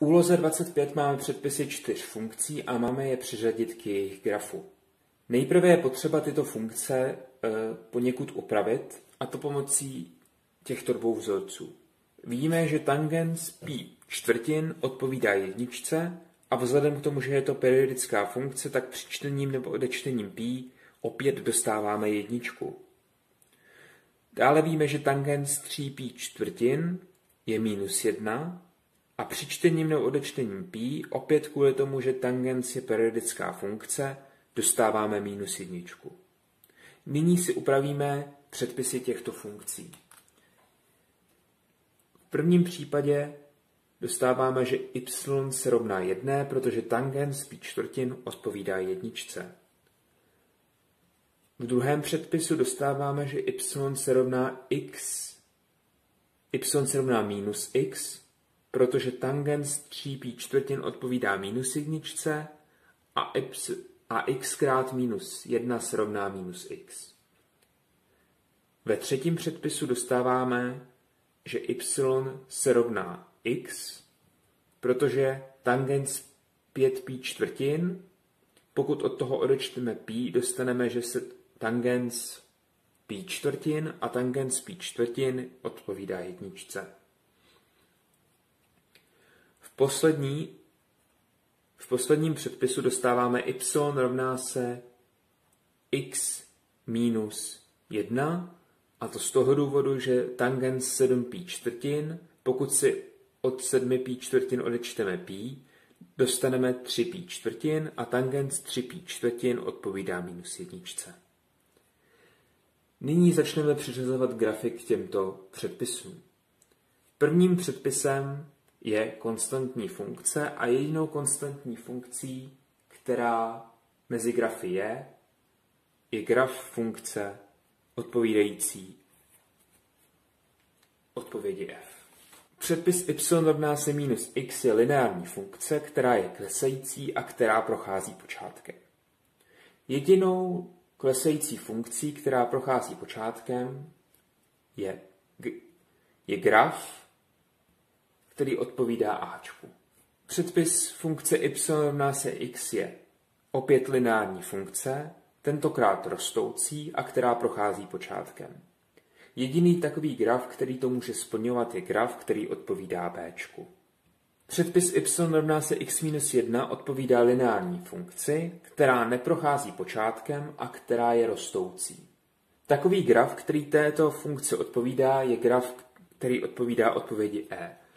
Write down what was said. V úloze 25 máme předpisy 4 funkcí a máme je přiřadit k jejich grafu. Nejprve je potřeba tyto funkce poněkud upravit, a to pomocí těchto dvou vzorců. Víme, že tangens π čtvrtin odpovídá jedničce a vzhledem k tomu, že je to periodická funkce, tak při čtením nebo odečtením π opět dostáváme jedničku. Dále víme, že tangens 3π čtvrtin je minus 1 a při čtením nebo odečtením π opět kvůli tomu, že tangens je periodická funkce, dostáváme minus jedničku. Nyní si upravíme předpisy těchto funkcí. V prvním případě dostáváme, že y se rovná 1, protože tangens π čtvrtin odpovídá jedničce. V druhém předpisu dostáváme, že y se rovná minus x, protože tangens 3π čtvrtin odpovídá minus jedničce a x krát minus 1 se rovná minus x. Ve třetím předpisu dostáváme, že y se rovná x, protože tangens 5π čtvrtin, pokud od toho odečteme π, dostaneme, že se tangens π čtvrtin a tangens π čtvrtin odpovídá jedničce. V posledním předpisu dostáváme y rovná se x minus 1, a to z toho důvodu, že tangens 7π čtvrtin, pokud si od 7π čtvrtin odečteme π, dostaneme 3π čtvrtin a tangens 3π čtvrtin odpovídá minus jedničce. Nyní začneme přiřazovat grafy k těmto předpisům. Prvním předpisem je konstantní funkce a jedinou konstantní funkcí, která mezi grafy je graf funkce odpovídající odpovědi f. Předpis y rovná se minus x je lineární funkce, která je klesající a která prochází počátkem. Jedinou klesající funkcí, která prochází počátkem, je graf, který odpovídá ačku. Předpis funkce y rovná se x je opět lineární funkce, tentokrát rostoucí a která prochází počátkem. Jediný takový graf, který to může splňovat, je graf, který odpovídá b. Předpis y rovná se x minus 1 odpovídá lineární funkci, která neprochází počátkem a která je rostoucí. Takový graf, který této funkci odpovídá, je graf, který odpovídá odpovědi e.